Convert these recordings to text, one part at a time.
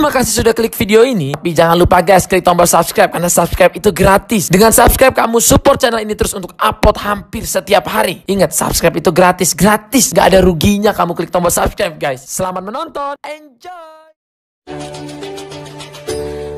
Terima kasih sudah klik video ini. Tapi jangan lupa guys, klik tombol subscribe, karena subscribe itu gratis. Dengan subscribe kamu support channel ini terus untuk upload hampir setiap hari. Ingat, subscribe itu gratis, gak ada ruginya kamu klik tombol subscribe guys. Selamat menonton, enjoy.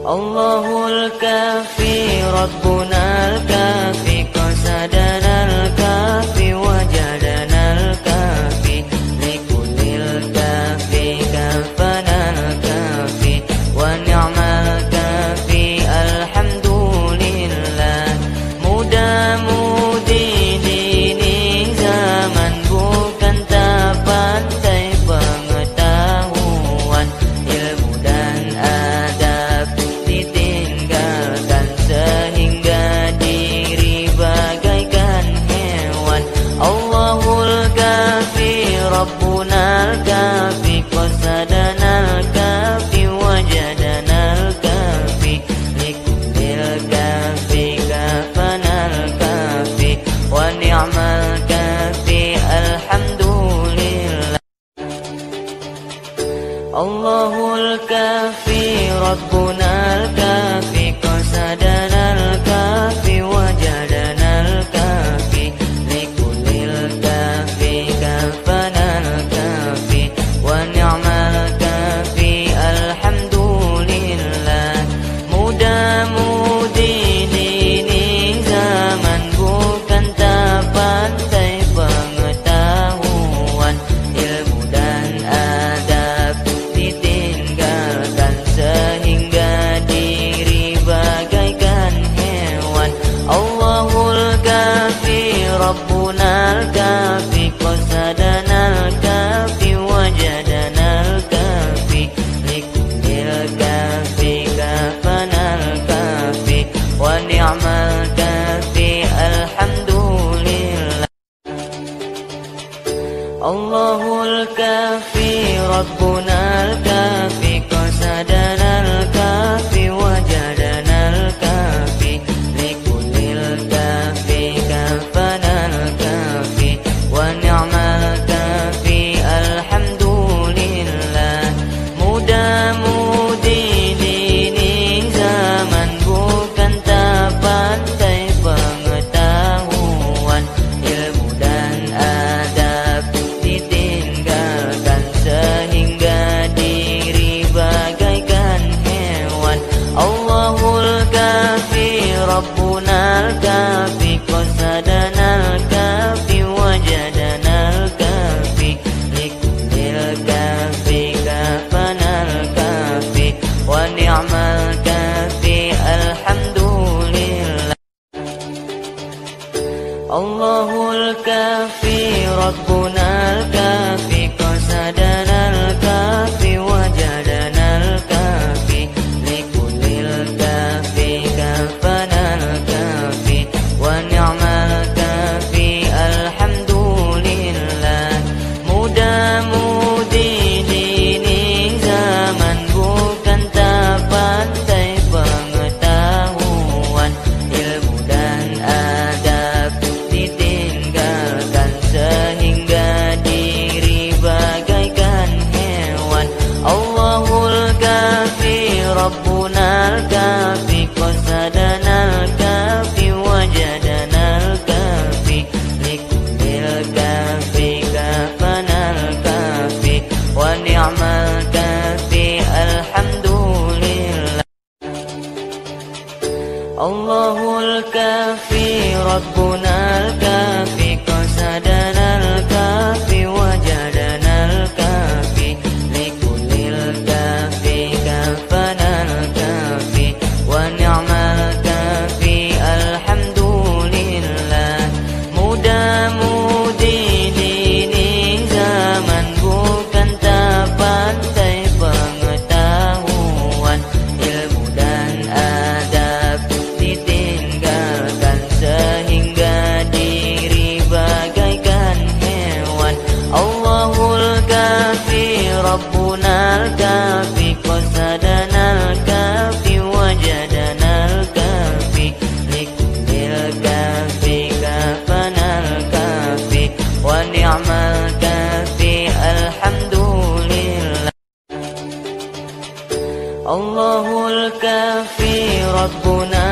Allahul Kafi, Robbunal Kafi, Qasadanal Kafi, Wajadanal Kafi, Likulil Kafi, Kafanal Kafi, Wa ni'mal Kafi, Alhamdulillah. Muda-mudi dini zaman bukan tapan, tapi pengetahuan, ilmu dan adab ditinggalkan sehingga diri bagaikan hewan. Allahul Kafi, Robbunal Kafi, Qasadanal Kafi, Wajadanal Kafi, Likulil Kafi, Kafanal Kafi, Wa ni'mal Kafi, Alhamdulillah. Allahul Kafi, Robbunal Kafi, Qasadanal Kafi, Wajadanal Kafi, Likulil Kafi, Kafanal Kafi, Wa ni'mal Kafi, Alhamdulillah. Muda-mudi dini zaman bukan tapan, tapi pengetahuan, ilmu dan adab ditinggalkan sehingga diri bagaikan hewan. Allahul Kafi, Robbunal Kafi, Qasadanal Kafi, Wajadanal Kafi, Likulil Kafi, Kafanal Kafi, Wa ni'mal Kafi, Alhamdulillah. Allahul Kafi, Robbunal Kafi, Qasadanal Kafi, Wajadanal Kafi, Likulil Kafi, Kafanal Kafi, Wa ni'mal Kafi, Alhamdulillah. Muda-mudi dini zaman bukan tapan, tapi pengetahuan, ilmu dan adab ditinggalkan sehingga diri bagaikan hewan. Allahul Kafi, Robbunal Kafi, Qasadanal Kafi, Wajadanal Kafi, Likulil Kafi, Kafanal Kafi, Wa ni'mal Kafi, Alhamdulillah. Allahul Kafi, Robbunal Kafi, Qasadanal Kafi, Wajadanal Kafi, Likulil Kafi, Kafanal Kafi, Wa ni'mal Kafi, Alhamdulillah. Muda-mudi dini zaman bukan tapan, tapi pengetahuan, ilmu dan adab ditinggalkan sehingga diri bagaikan hewan. Allahul Kafi, Robbunal Kafi, Qasadanal Kafi, Wajadanal Kafi, Likulil Kafi, Kafanal Kafi, Wa ni'mal Kafi, Alhamdulillah. Allahul Kafi, Robbunal Kafi, Qasadanal Kafi, Wajadanal Kafi, Likulil Kafi, Kafanal Kafi, Wa ni'mal Kafi, Alhamdulillah. Muda-mudi dini zaman bukan tapan, tapi pengetahuan, ilmu dan adab ditinggalkan sehingga Allahul Kafi Robbunal kafi.